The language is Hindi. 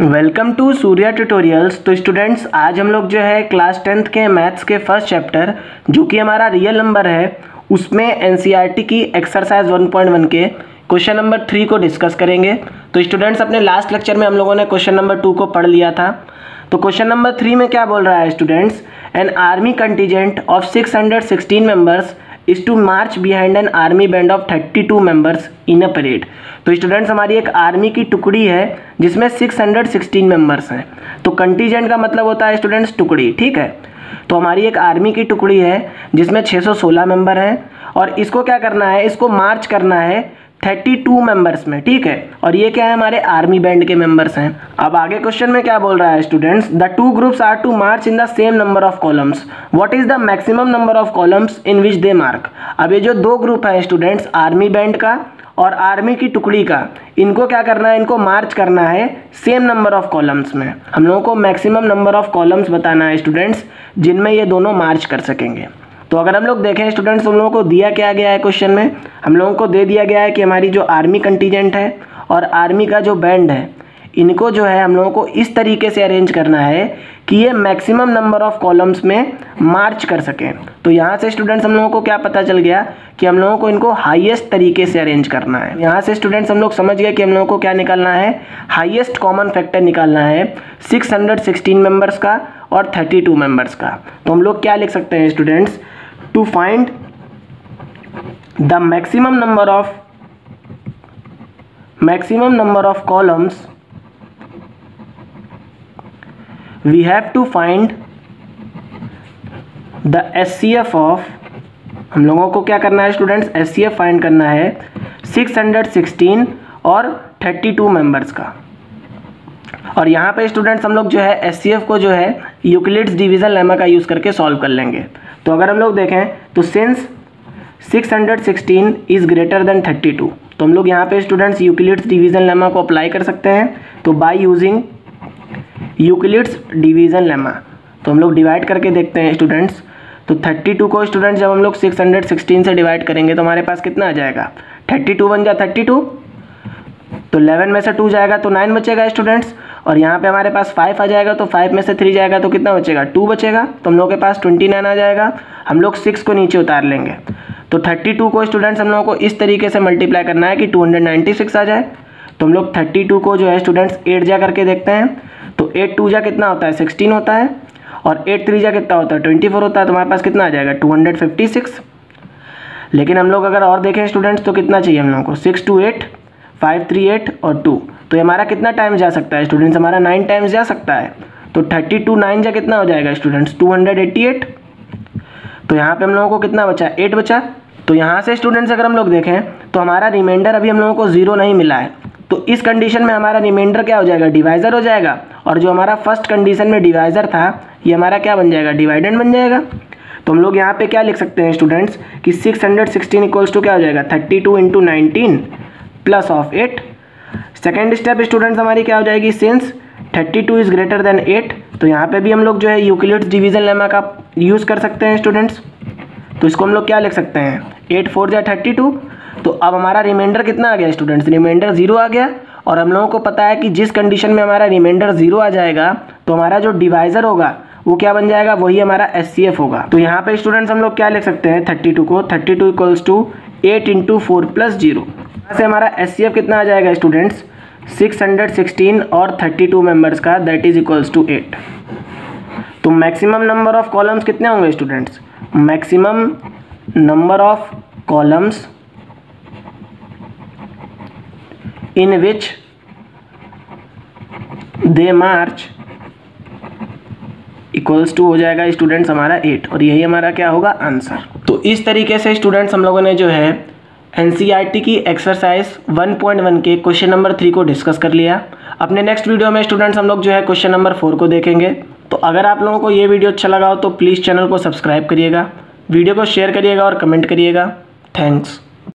Welcome to Surya tutorials. तो स्टूडेंट्स, आज हम लोग जो है क्लास टेंथ के मैथ्स के फर्स्ट चैप्टर जो कि हमारा रियल नंबर है उसमें एनसीईआरटी की एक्सरसाइज 1.1 के क्वेश्चन नंबर 3 को डिस्कस करेंगे। तो स्टूडेंट्स, अपने लास्ट लेक्चर में हम लोगों ने क्वेश्चन नंबर 2 को पढ़ लिया था। तो क्वेश्चन नंबर 3 में क्या बोल रहा है students, an army contingent of 616 members is to march behind an army band of 32 members in a parade. तो स्टूडेंट्स, हमारी एक आर्मी की टुकड़ी है जिसमें 616 मेंबर्स हैं। तो कंटीजेंट का मतलब होता है स्टूडेंट्स टुकड़ी, ठीक है। तो हमारी एक आर्मी की टुकड़ी है जिसमें 616 मेंबर हैं और इसको क्या करना है, इसको मार्च करना है 32 मेंबर्स में, ठीक है। और ये क्या है, हमारे आर्मी बैंड के मेंबर्स हैं। अब आगे क्वेश्चन में क्या बोल रहा है students, the two groups are to march in the same number of columns, what is the maximum number of columns in which they march. अब ये जो दो ग्रुप है स्टूडेंट्स, आर्मी बैंड का और आर्मी की टुकड़ी का, इनको क्या करना है, इनको मार्च करना है सेम नंबर ऑफ कॉलम्स में। हम लोगों को मैक्सिमम नंबर ऑफ कॉलम्स बताना है स्टूडेंट्स जिनमें ये दोनों मार्च कर सकेंगे। तो अगर हम लोग देखें स्टूडेंट्स, हम लोगों को दिया क्या गया है क्वेश्चन में, हम लोगों को दे दिया गया है कि हमारी जो आर्मी कंटीजेंट है और आर्मी का जो बैंड है, इनको जो है हम लोगों को इस तरीके से अरेंज करना है कि ये मैक्सिमम नंबर ऑफ कॉलम्स में मार्च कर सकें। तो यहाँ से स्टूडेंट्स हम लोगों को क्या पता चल गया कि हम लोगों को इनको हाईएस्ट तरीके से अरेंज करना है। यहाँ से स्टूडेंट्स हम लोग समझ गए कि हम लोगों को क्या निकालना है, हाईएस्ट कॉमन फैक्टर निकालना है 616 मेंबर्स का और 32 मेंबर्स का। तो हम लोग क्या लिख सकते हैं students, to find the maximum number of columns we have to find the SCF of, हम लोगों को क्या करना है स्टूडेंट्स, SCF फाइंड करना है 616 और 32 मेंबर्स का। और यहाँ पे स्टूडेंट्स हम लोग जो है SCF को जो है यूक्लिड्स डिवीजन लेमा का यूज़ करके सॉल्व कर लेंगे। तो अगर हम लोग देखें तो सिंस 616 इज़ ग्रेटर देन 32, तो हम लोग यहाँ पे स्टूडेंट्स यूक्लिड्स डिवीजन लेमा को अप्लाई कर सकते हैं। तो by using Euclid's division lemma, तो हम लोग डिवाइड करके देखते हैं स्टूडेंट्स। तो 32 को स्टूडेंट्स जब हम लोग 616 से डिवाइड करेंगे तो हमारे पास कितना आ जाएगा, 32 बन जाए 32, तो 11 में से 2 जाएगा तो 9 बचेगा स्टूडेंट्स। और यहाँ पे हमारे पास 5 आ जाएगा तो 5 में से 3 जाएगा तो कितना बचेगा, 2 बचेगा। तो हम लोग के पास 29 आ जाएगा। हम लोग 6 को नीचे उतार लेंगे तो 32 को स्टूडेंट्स हम लोगों को इस तरीके से मल्टीप्लाई करना है कि 296 आ जाए। तो हम लोग 32 को जो है स्टूडेंट्स 8 जा करके देखते हैं। तो 8 2 जा कितना होता है, 16 होता है, और 8 3 जा कितना होता है, 24 होता है। तो हमारे पास कितना आ जाएगा, 256। लेकिन हम लोग अगर और देखें स्टूडेंट्स तो कितना चाहिए हम लोगों को, 6 2 8, 5 3 8 और 2। तो हमारा कितना टाइम जा सकता है स्टूडेंट्स, हमारा 9 टाइम्स जा सकता है। तो 32 9 जा कितना हो जाएगा स्टूडेंट्स, 288। तो यहाँ पर हम लोगों को कितना बचा, 8 बचा। तो यहाँ से स्टूडेंट्स अगर हम लोग देखें तो हमारा रिमाइंडर अभी हम लोगों को 0 नहीं मिला है। तो इस कंडीशन में हमारा रिमाइंडर क्या हो जाएगा, डिवाइज़र हो जाएगा। और जो हमारा फर्स्ट कंडीशन में डिवाइज़र था ये हमारा क्या बन जाएगा, डिवाइडेंड बन जाएगा। तो हम लोग यहाँ पे क्या लिख सकते हैं स्टूडेंट्स कि 616 इक्वल्स टू क्या हो जाएगा, 32 into 19 plus of 8। Second step students हमारी क्या हो जाएगी, सिंस 32 इज़ ग्रेटर देन 8, तो यहाँ पर भी हम लोग जो है यूक्लिड्स डिवीज़न लेमा का यूज़ कर सकते हैं स्टूडेंट्स। तो इसको हम लोग क्या लिख सकते हैं, 8 4 या 32। तो अब हमारा रिमाइंडर कितना आ गया स्टूडेंट्स, रिमाइंडर 0 आ गया। और हम लोगों को पता है कि जिस कंडीशन में हमारा रिमाइंडर 0 आ जाएगा तो हमारा जो डिवाइज़र होगा वो क्या बन जाएगा, वही हमारा एससीएफ होगा। तो यहाँ पे स्टूडेंट्स हम लोग क्या लिख सकते हैं, 32 को 32 इक्वल्स टू 8 इंटू 4 प्लस 0। यहाँ से हमारा एससीएफ कितना आ जाएगा स्टूडेंट्स, 616 और 32 मेम्बर्स का, दैट इज़ इक्वल्स टू 8। तो मैक्सिमम नंबर ऑफ कॉलम्स कितने होंगे students, maximum number of columns in which they march equals to हो जाएगा स्टूडेंट्स हमारा 8, और यही हमारा क्या होगा आंसर। तो इस तरीके से स्टूडेंट्स हम लोगों ने जो है एनसीईआरटी की एक्सरसाइज 1.1 के क्वेश्चन नंबर 3 को डिस्कस कर लिया। अपने नेक्स्ट वीडियो में स्टूडेंट्स हम लोग जो है क्वेश्चन नंबर 4 को देखेंगे। तो अगर आप लोगों को ये वीडियो अच्छा लगा हो तो प्लीज़ चैनल को सब्सक्राइब करिएगा, वीडियो को शेयर करिएगा और कमेंट करिएगा। थैंक्स।